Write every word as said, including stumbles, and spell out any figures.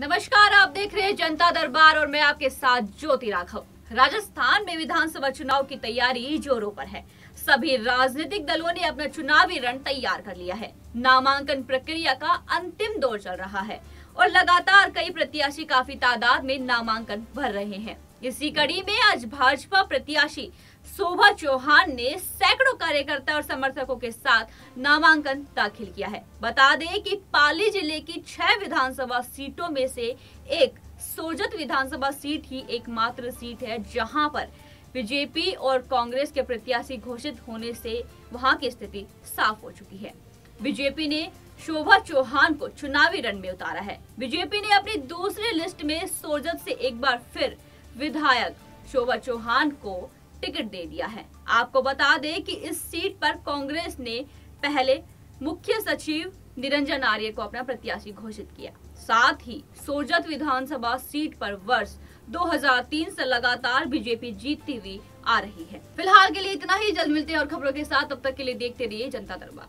नमस्कार, आप देख रहे हैं जनता दरबार और मैं आपके साथ ज्योति राघव। राजस्थान में विधानसभा चुनाव की तैयारी जोरों पर है। सभी राजनीतिक दलों ने अपना चुनावी रण तैयार कर लिया है। नामांकन प्रक्रिया का अंतिम दौर चल रहा है और लगातार कई प्रत्याशी काफी तादाद में नामांकन भर रहे हैं। इसी कड़ी में आज भाजपा प्रत्याशी शोभा चौहान ने सैकड़ों कार्यकर्ता और समर्थकों के साथ नामांकन दाखिल किया है। बता दें कि पाली जिले की छह विधानसभा सीटों में से एक सोजत विधानसभा सीट ही एकमात्र सीट है जहां पर बीजेपी और कांग्रेस के प्रत्याशी घोषित होने से वहां की स्थिति साफ हो चुकी है। बीजेपी ने शोभा चौहान को चुनावी रण में उतारा है। बीजेपी ने अपनी दूसरी लिस्ट में सोजत से एक बार फिर विधायक शोभा चौहान को टिकट दे दिया है। आपको बता दें कि इस सीट पर कांग्रेस ने पहले मुख्य सचिव निरंजन आर्य को अपना प्रत्याशी घोषित किया। साथ ही सोजत विधानसभा सीट पर वर्ष दो हजार तीन से लगातार बीजेपी जीतती हुई आ रही है। फिलहाल के लिए इतना ही, जल्द मिलते हैं और खबरों के साथ। तब तक के लिए देखते रहिए जनता दरबार।